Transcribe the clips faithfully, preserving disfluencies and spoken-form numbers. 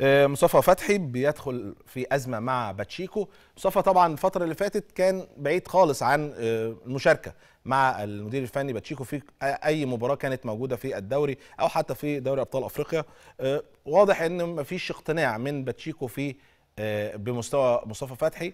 مصطفى فتحي بيدخل في أزمة مع باتشيكو. مصطفى طبعا الفترة اللي فاتت كان بعيد خالص عن المشاركة مع المدير الفني باتشيكو في أي مباراة كانت موجودة في الدوري أو حتى في دوري أبطال أفريقيا. واضح أن مفيش اقتناع من باتشيكو في بمستوى مصطفى فتحي،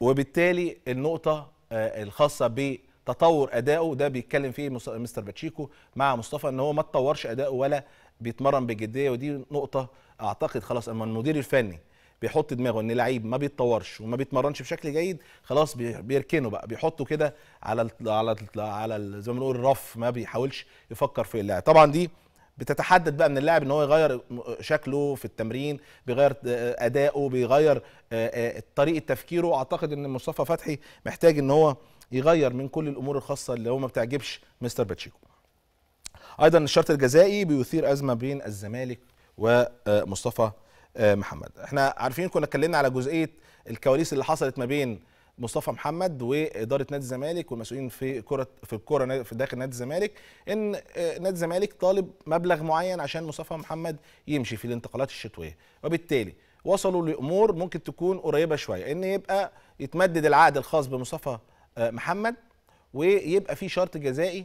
وبالتالي النقطة الخاصة ب تطور اداؤه ده بيتكلم فيه مستر باتشيكو مع مصطفى ان هو ما اتطورش اداؤه ولا بيتمرن بجديه. ودي نقطه اعتقد خلاص اما المدير الفني بيحط دماغه ان لعيب ما بيتطورش وما بيتمرنش بشكل جيد خلاص بيركنه بقى، بيحطه كده على ال على ال على ال زي ما بنقول الرف، ما بيحاولش يفكر في اللاعب. طبعا دي بتتحدد بقى من اللاعب ان هو يغير شكله في التمرين، بيغير اداؤه، بيغير طريقه تفكيره. اعتقد ان مصطفى فتحي محتاج ان هو يغير من كل الامور الخاصه اللي هو ما بتعجبش مستر باتشيكو. ايضا الشرط الجزائي بيثير ازمه بين الزمالك ومصطفى محمد. احنا عارفين كنا اتكلمنا على جزئيه الكواليس اللي حصلت ما بين مصطفى محمد واداره نادي الزمالك والمسؤولين في كره في الكره في داخل نادي الزمالك، ان نادي الزمالك طالب مبلغ معين عشان مصطفى محمد يمشي في الانتقالات الشتويه، وبالتالي وصلوا لامور ممكن تكون قريبه شويه، ان يبقى يتمدد العقد الخاص بمصطفى محمد ويبقى في شرط جزائي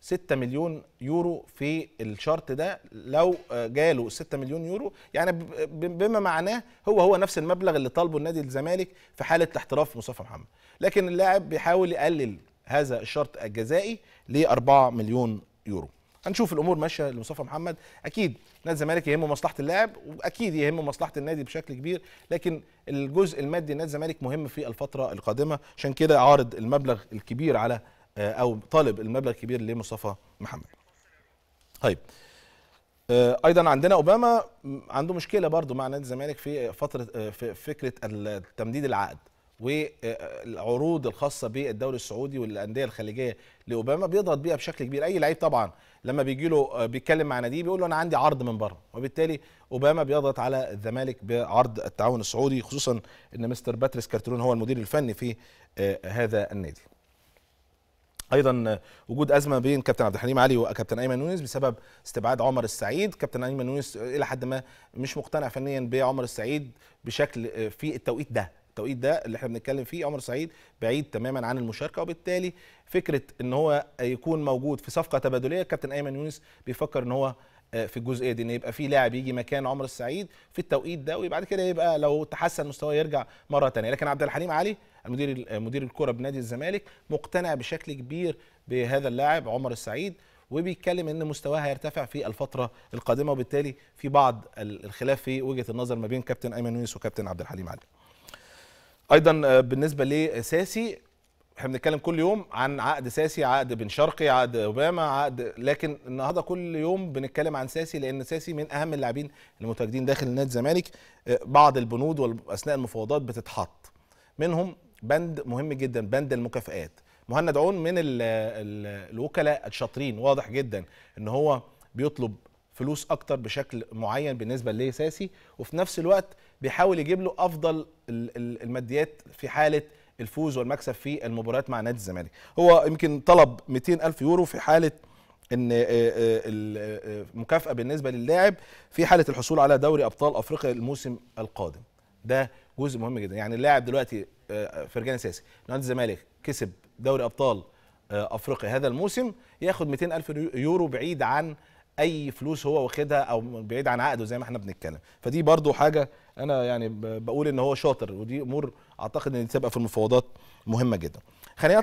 ستة مليون يورو في الشرط ده. لو جاله ستة مليون يورو يعني بما معناه هو هو نفس المبلغ اللي طالبه النادي الزمالك في حاله احتراف مصطفى محمد، لكن اللاعب بيحاول يقلل هذا الشرط الجزائي ل أربعة مليون يورو. هنشوف الامور ماشيه لمصطفى محمد. اكيد نادي الزمالك يهمه مصلحه اللاعب واكيد يهمه مصلحه النادي بشكل كبير، لكن الجزء المادي لنادي الزمالك مهم في الفتره القادمه، عشان كده عارض المبلغ الكبير على او طالب المبلغ الكبير لمصطفى محمد. طيب ايضا عندنا اوباما عنده مشكله برضو مع نادي الزمالك في فتره في فكره تمديد العقد والعروض الخاصه بالدوري السعودي والانديه الخليجيه لاوباما، بيضغط بيها بشكل كبير. اي لعيب طبعا لما بيجي له بيتكلم مع ناديه بيقول له انا عندي عرض من بره، وبالتالي اوباما بيضغط على الزمالك بعرض التعاون السعودي، خصوصا ان مستر باتريس كارترون هو المدير الفني في هذا النادي. ايضا وجود ازمه بين كابتن عبد الحليم علي وكابتن ايمن نونس بسبب استبعاد عمر السعيد. كابتن ايمن نونس الى حد ما مش مقتنع فنيا بعمر السعيد بشكل في التوقيت ده التوقيت ده اللي احنا بنتكلم فيه. عمر سعيد بعيد تماما عن المشاركه، وبالتالي فكره ان هو يكون موجود في صفقه تبادليه كابتن ايمن يونس بيفكر ان هو في الجزئيه دي، ان يبقى في لاعب يجي مكان عمر السعيد في التوقيت ده، وبعد كده يبقى لو تحسن مستواه يرجع مره ثانيه. لكن عبد الحليم علي المدير مدير الكره بنادي الزمالك مقتنع بشكل كبير بهذا اللاعب عمر السعيد، وبيتكلم ان مستواه هيرتفع في الفتره القادمه، وبالتالي في بعض الخلاف في وجهه النظر ما بين كابتن ايمن يونس وكابتن عبد الحليم علي. ايضا بالنسبه لساسي احنا بنتكلم كل يوم عن عقد ساسي، عقد بن شرقي، عقد اوباما، عقد، لكن النهارده كل يوم بنتكلم عن ساسي لان ساسي من اهم اللاعبين المتواجدين داخل نادي الزمالك. بعض البنود اثناء المفاوضات بتتحط منهم بند مهم جدا، بند المكافئات. مهند عون من ال ال الوكلاء الشاطرين، واضح جدا ان هو بيطلب فلوس اكتر بشكل معين بالنسبه لساسي، وفي نفس الوقت بيحاول يجيب له افضل الماديات في حاله الفوز والمكسب في المباريات مع نادي الزمالك. هو يمكن طلب مئتين ألف يورو في حاله ان المكافاه بالنسبه للاعب في حاله الحصول على دوري ابطال افريقيا الموسم القادم. ده جزء مهم جدا، يعني اللاعب دلوقتي فرجاني ساسي نادي الزمالك كسب دوري ابطال افريقيا هذا الموسم، ياخد مئتين ألف يورو بعيد عن اي فلوس هو واخدها او بعيد عن عقده زي ما احنا بنتكلم. فدي برضو حاجه انا يعني بقول ان هو شاطر، ودي امور اعتقد ان تبقى في المفاوضات مهمه جدا. خلينا